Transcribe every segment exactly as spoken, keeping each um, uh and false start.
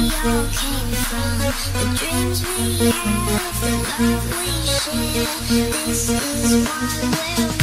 love came from, the dreams we have, the love we share. This is what we're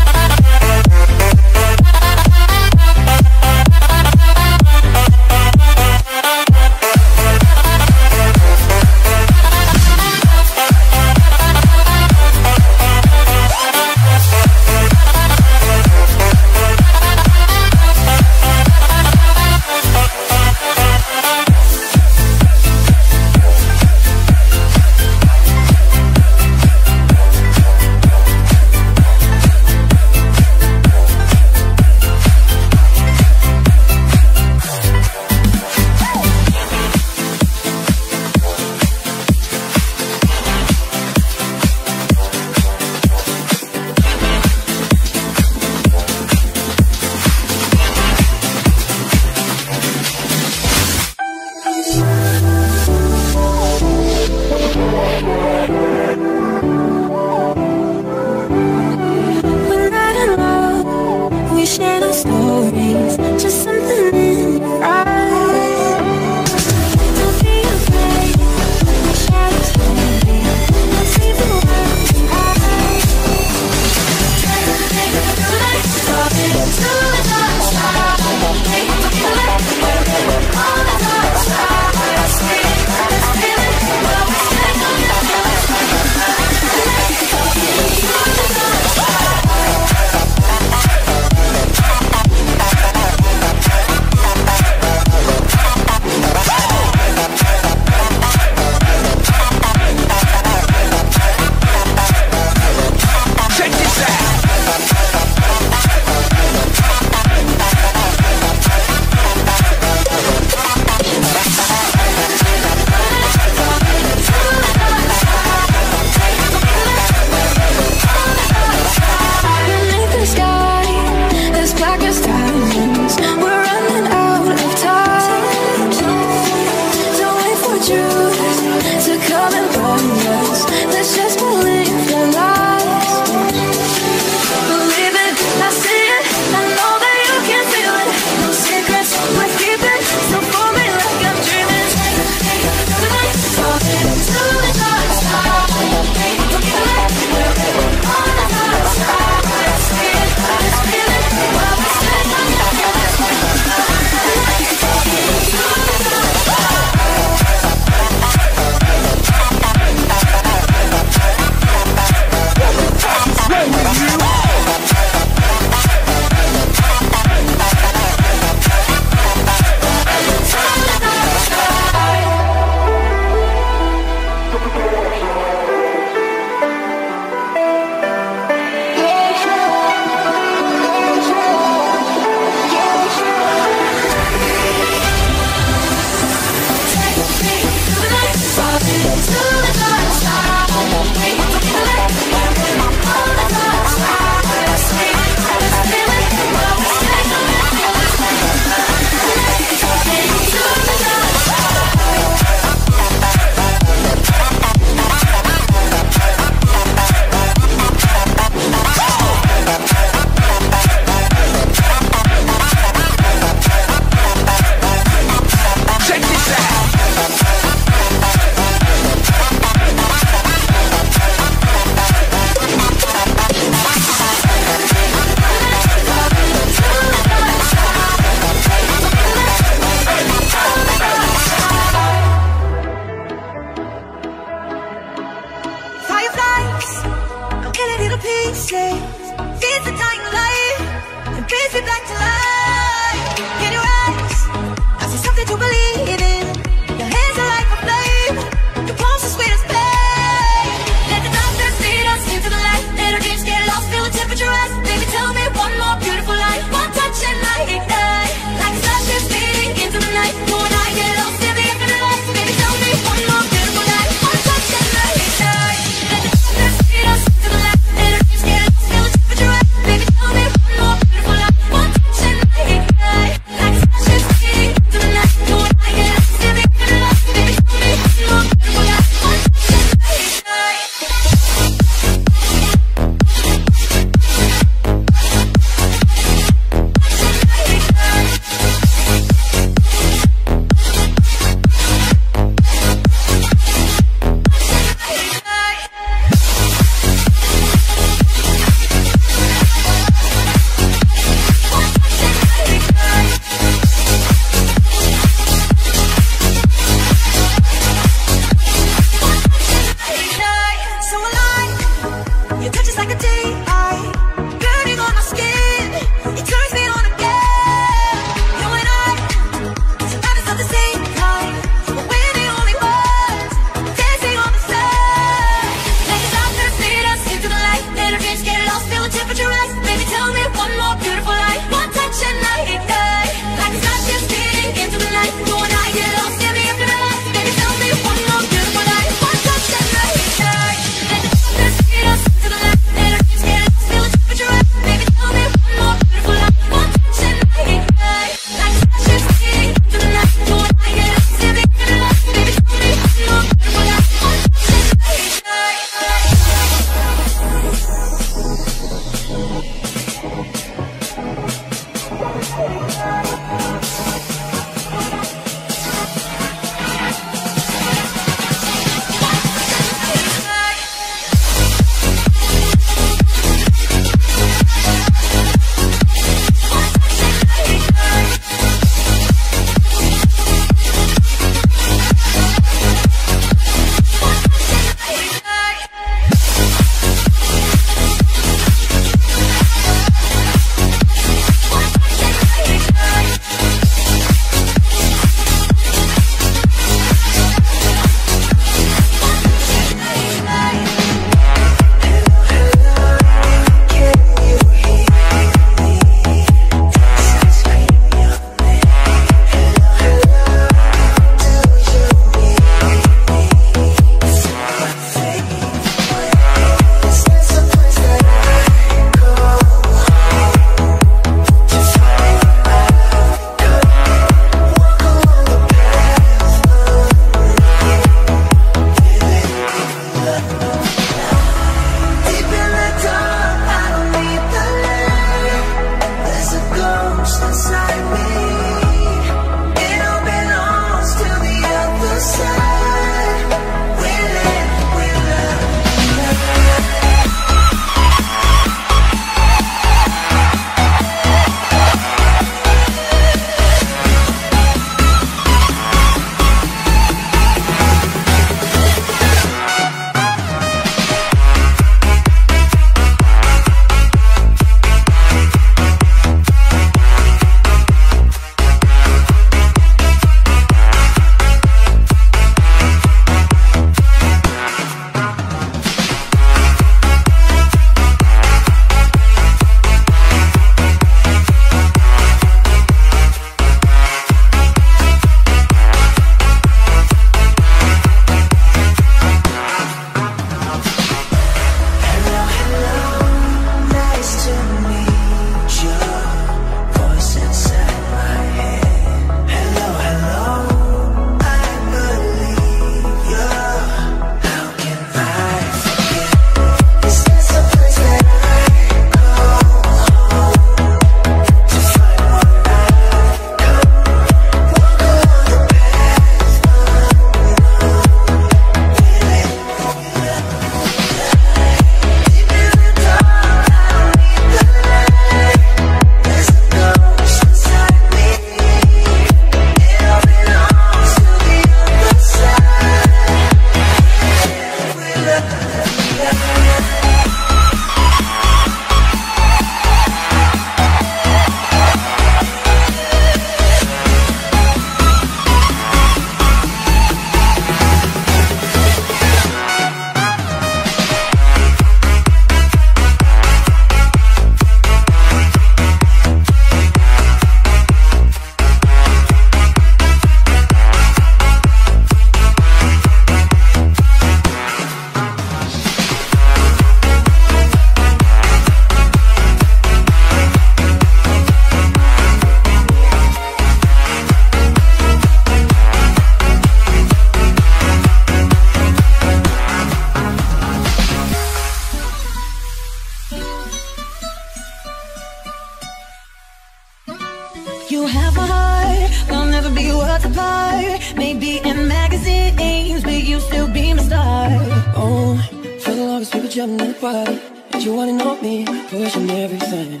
apart. Maybe in magazines, but you still be my star. Oh, for the longest people jumping in the party, but you wanna know me, pushing everything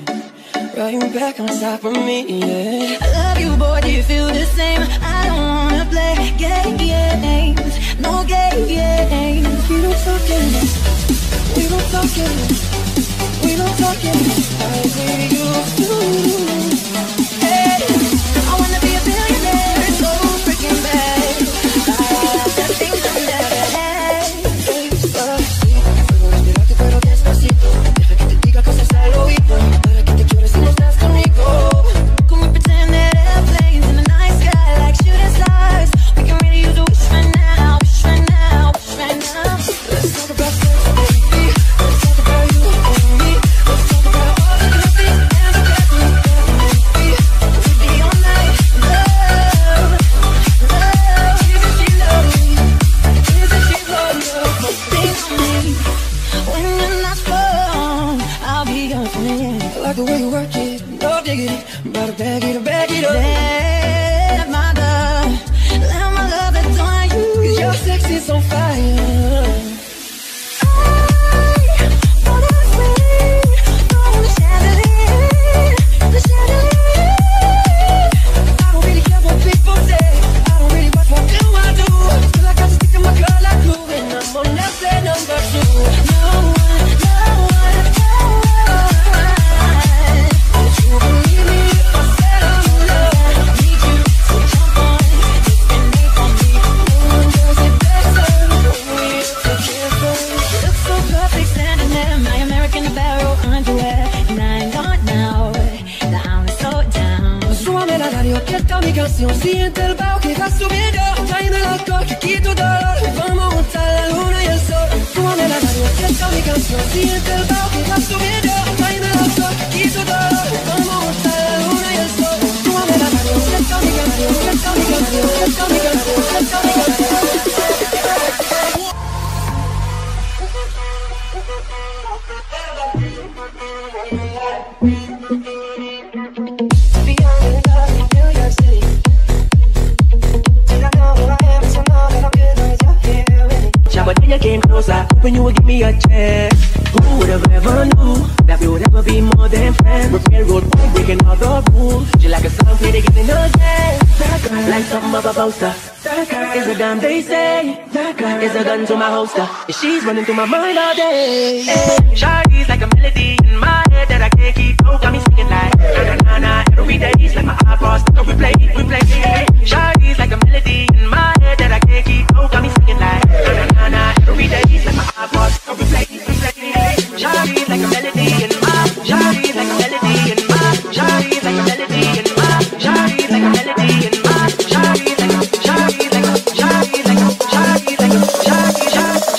right back on top of me, yeah. I love you, boy, do you feel the same? I don't wanna play games, no games. We don't talk anymore, we don't talk anymore, we don't talk anymore. I agree you. Hey, I wanna be a billionaire, so freaking bad. I got things I never had. Pero esperarte, despacito. Deja que te diga cosas al oído. She's running through my mind all day. Hey. Shardy's like a melody in my head that I can't keep out. Got me singing like na na na every day. It's like my eyeballs stuck on replay, replay. Hey. Shardy's like a melody in my head that I can't keep out. Got me singing like na na na every day. It's like my eyeballs stuck on replay, replay. Hey. Shardy's like a melody in my. Shardy's like a melody in my. Shardy's like a melody in my. Shardy's like a melody in my. Shardy's like a. Shardy's like a. Shardy's like a. Shardy's like a. Shardy's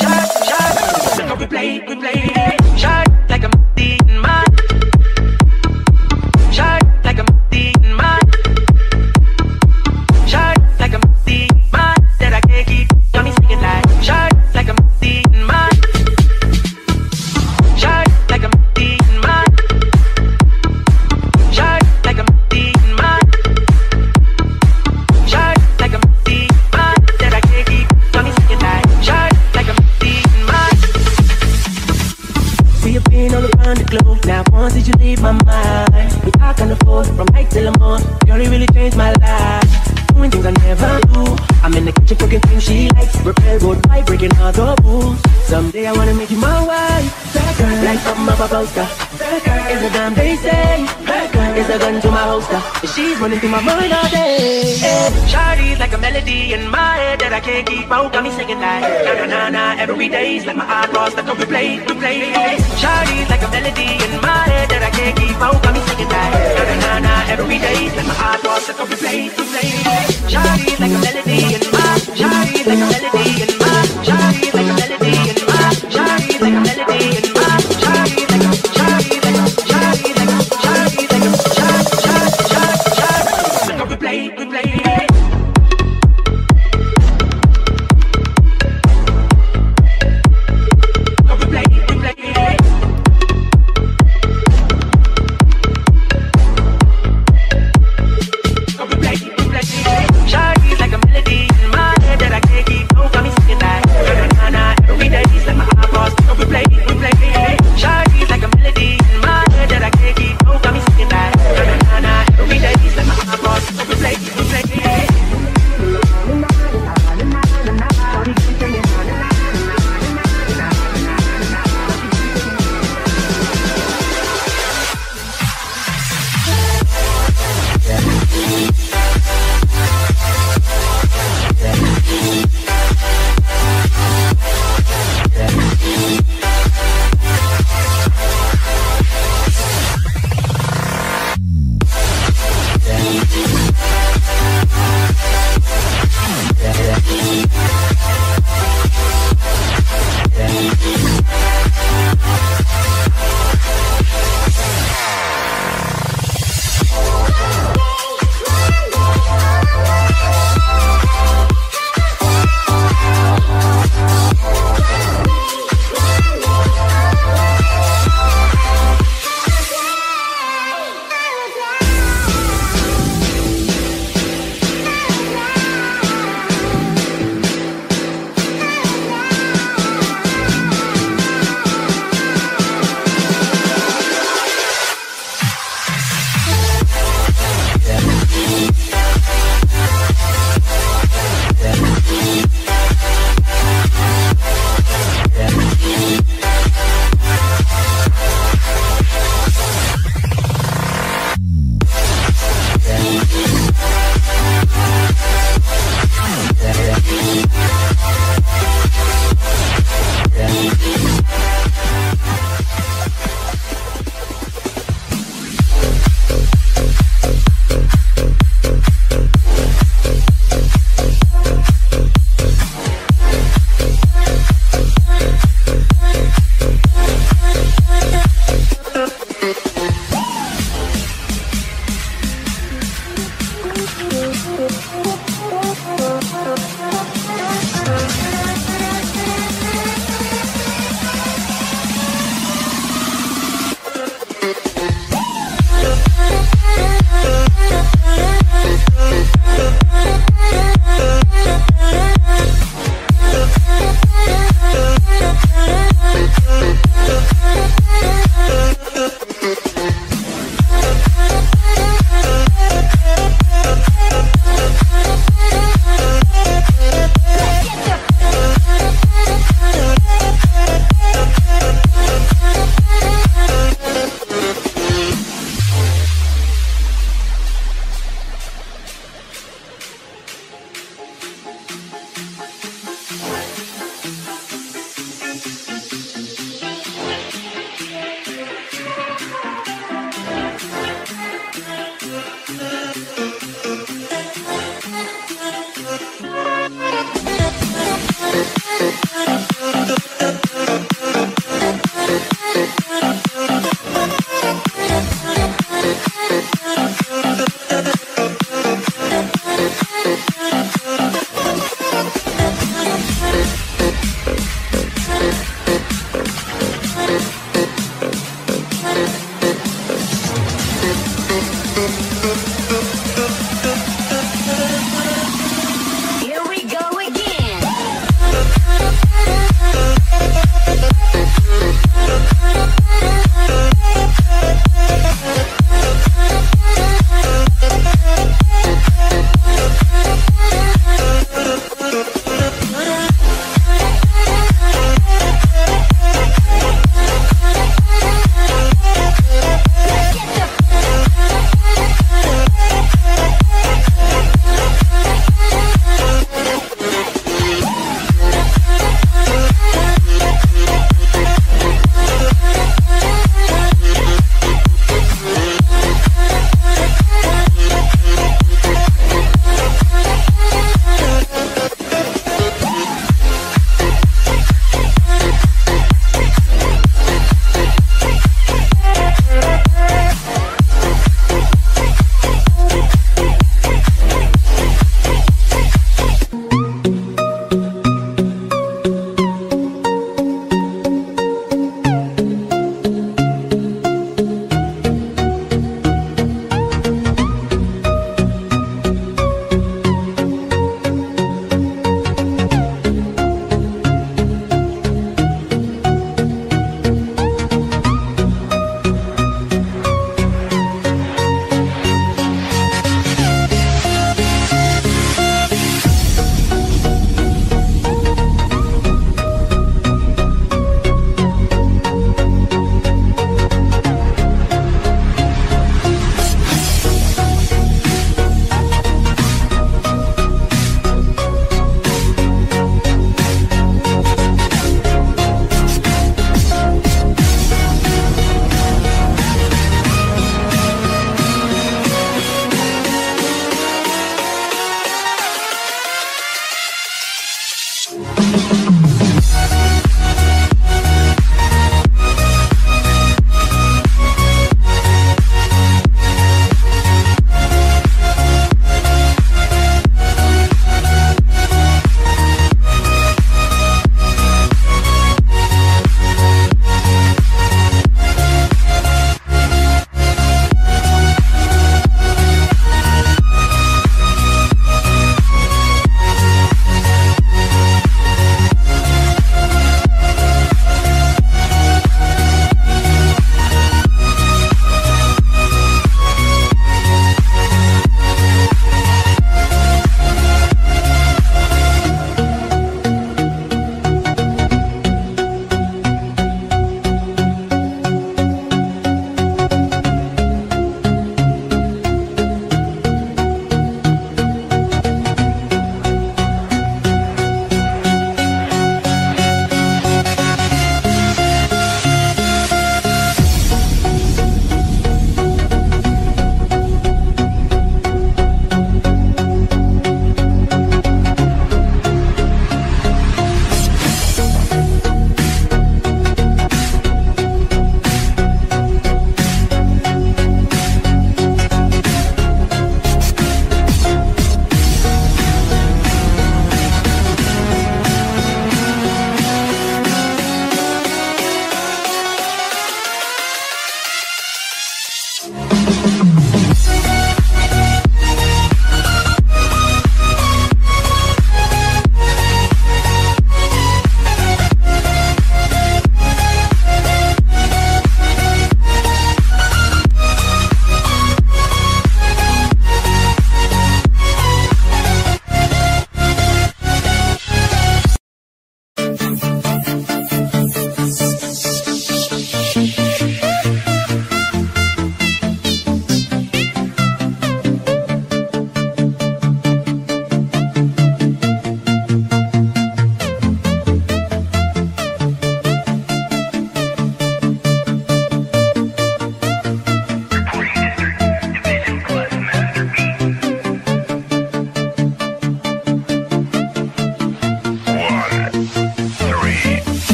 like a. We play shot like a melody in my shot like a melody in my shot like a melody in my that I can't keep. Got me singing like shot like a melody in my shot like a melody in my shot like a melody in my shot like a melody in my that I can't keep. Got me singing like shot like a melody in my. You've been all around the globe. Now once did you leave my mind? We talk on the phone from night till the morning. Girl, you really changed my life. Doing things I never do. I'm in the kitchen cooking things she likes. Repair road by breaking all the rules. Someday I wanna make you my wife. That girl, like I'm a babosa. That girl is a damn they say. That girl is a gun to my holster. She's running through my mind all day. Hey. Shardy's like a melody in my head that I can't keep out. Got me singing like na na na na every day's like my eyebrows that come replay, replay. Hey. Shardy's like a melody in my head that I can't keep out. Got me singing like na na na every day. Like my eyebrows that come replay, replay. Shardy's like a melody in my. Shardy's like a melody in my. Shardy's like a melody in my. Shardy's like a melody in my. Shardy's like a, Shardy's like a, Shardy's like a, Shardy's like a, Shardy's like a, Shardy's like a, Shardy's like a replay, replay. Shot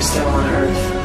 I'm still on Earth.